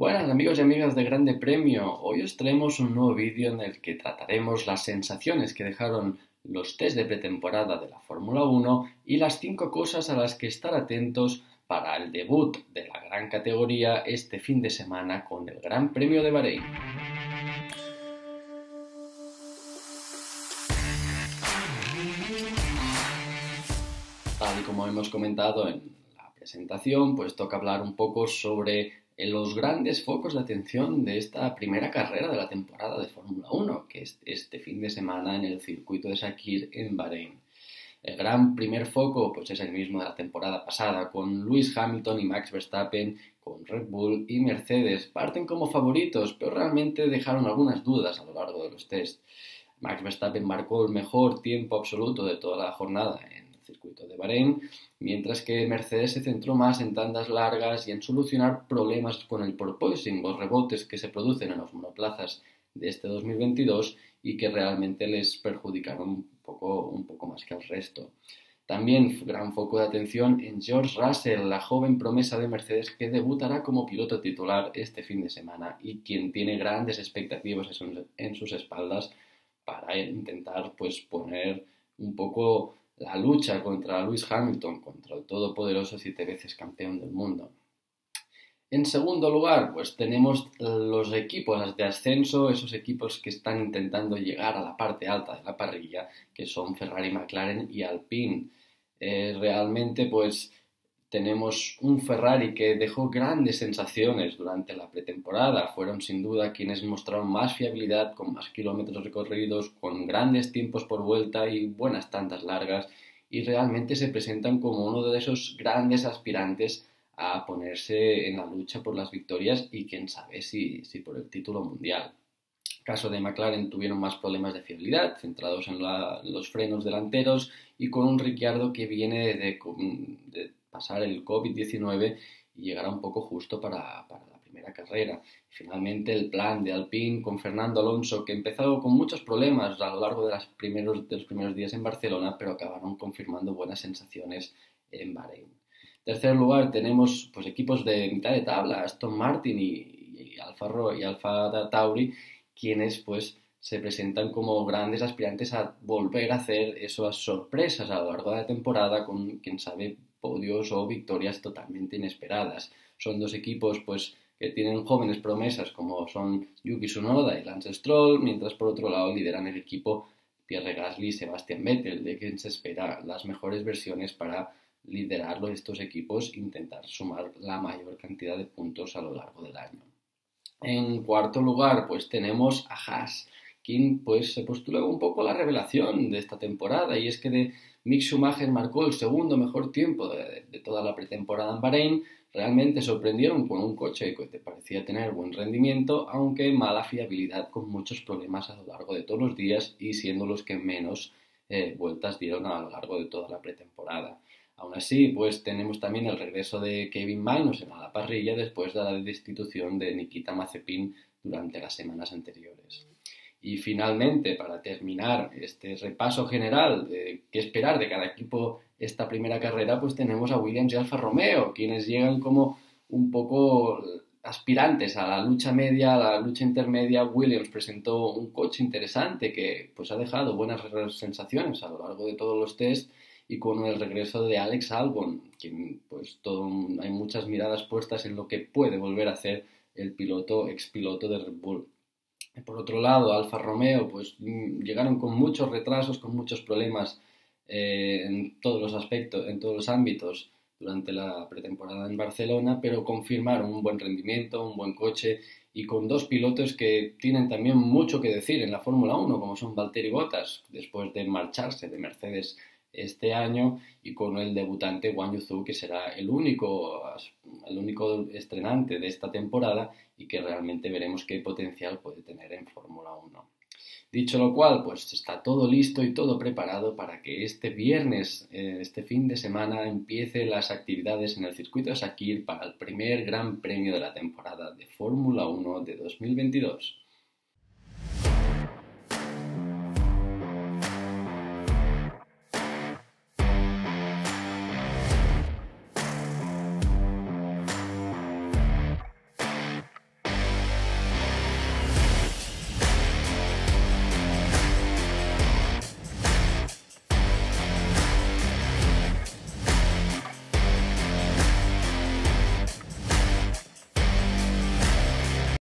Buenas amigos y amigas de Grande Premio, hoy os traemos un nuevo vídeo en el que trataremos las sensaciones que dejaron los test de pretemporada de la Fórmula 1 y las 5 cosas a las que estar atentos para el debut de la gran categoría este fin de semana con el Gran Premio de Bahrein. Tal y como hemos comentado en la presentación, pues toca hablar un poco sobre los grandes focos de atención de esta primera carrera de la temporada de Fórmula 1, que es este fin de semana en el circuito de Sakhir en Bahrein. El gran primer foco pues es el mismo de la temporada pasada, con Lewis Hamilton y Max Verstappen, con Red Bull y Mercedes. Parten como favoritos, pero realmente dejaron algunas dudas a lo largo de los test. Max Verstappen marcó el mejor tiempo absoluto de toda la jornada en circuito de Bahrein, mientras que Mercedes se centró más en tandas largas y en solucionar problemas con el porpoising, los rebotes que se producen en los monoplazas de este 2022 y que realmente les perjudicaron un poco más que al resto. También gran foco de atención en George Russell, la joven promesa de Mercedes que debutará como piloto titular este fin de semana y quien tiene grandes expectativas en sus espaldas para intentar pues poner un poco la lucha contra Lewis Hamilton, contra el todopoderoso 7 veces campeón del mundo. En segundo lugar, pues tenemos los equipos de ascenso, esos equipos que están intentando llegar a la parte alta de la parrilla, que son Ferrari, McLaren y Alpine. Realmente, pues tenemos un Ferrari que dejó grandes sensaciones durante la pretemporada. Fueron sin duda quienes mostraron más fiabilidad, con más kilómetros recorridos, con grandes tiempos por vuelta y buenas tandas largas. Y realmente se presentan como uno de esos grandes aspirantes a ponerse en la lucha por las victorias y quién sabe si por el título mundial. Caso de McLaren, tuvieron más problemas de fiabilidad, centrados en los frenos delanteros y con un Ricciardo que viene de pasar el COVID-19 y llegará un poco justo para la primera carrera. Finalmente, el plan de Alpine con Fernando Alonso, que empezó con muchos problemas a lo largo de los primeros días en Barcelona, pero acabaron confirmando buenas sensaciones en Bahrein. En tercer lugar, tenemos pues equipos de mitad de tabla, Aston Martin y Alfa Tauri, quienes pues se presentan como grandes aspirantes a volver a hacer esas sorpresas a lo largo de la temporada con, quién sabe, podios o victorias totalmente inesperadas. Son dos equipos pues que tienen jóvenes promesas como son Yuki Tsunoda y Lance Stroll, mientras por otro lado lideran el equipo Pierre Gasly y Sebastian Vettel, de quien se espera las mejores versiones para liderarlo estos equipos e intentar sumar la mayor cantidad de puntos a lo largo del año. En cuarto lugar pues tenemos a Haas, quien pues se postula un poco la revelación de esta temporada, y es que Mick Schumacher marcó el segundo mejor tiempo de toda la pretemporada en Bahrein. Realmente sorprendieron con un coche que te parecía tener buen rendimiento, aunque mala fiabilidad, con muchos problemas a lo largo de todos los días y siendo los que menos vueltas dieron a lo largo de toda la pretemporada. Aún así, pues tenemos también el regreso de Kevin Magnussen a la parrilla después de la destitución de Nikita Mazepin durante las semanas anteriores. Y finalmente, para terminar este repaso general de qué esperar de cada equipo esta primera carrera, pues tenemos a Williams y Alfa Romeo, quienes llegan como un poco aspirantes a la lucha media, a la lucha intermedia. Williams presentó un coche interesante que pues ha dejado buenas sensaciones a lo largo de todos los test, y con el regreso de Alex Albon, quien pues hay muchas miradas puestas en lo que puede volver a hacer el expiloto de Red Bull. Por otro lado, Alfa Romeo pues llegaron con muchos retrasos, con muchos problemas en todos los aspectos, en todos los ámbitos durante la pretemporada en Barcelona, pero confirmaron un buen rendimiento, un buen coche y con dos pilotos que tienen también mucho que decir en la Fórmula 1, como son Valtteri Bottas, después de marcharse de Mercedes este año, y con el debutante Guanyu Zhou, que será el único estrenante de esta temporada y que realmente veremos qué potencial puede tener en Fórmula 1. Dicho lo cual, pues está todo listo y todo preparado para que este viernes, este fin de semana, empiecen las actividades en el circuito de Sakhir para el primer gran premio de la temporada de Fórmula 1 de 2022.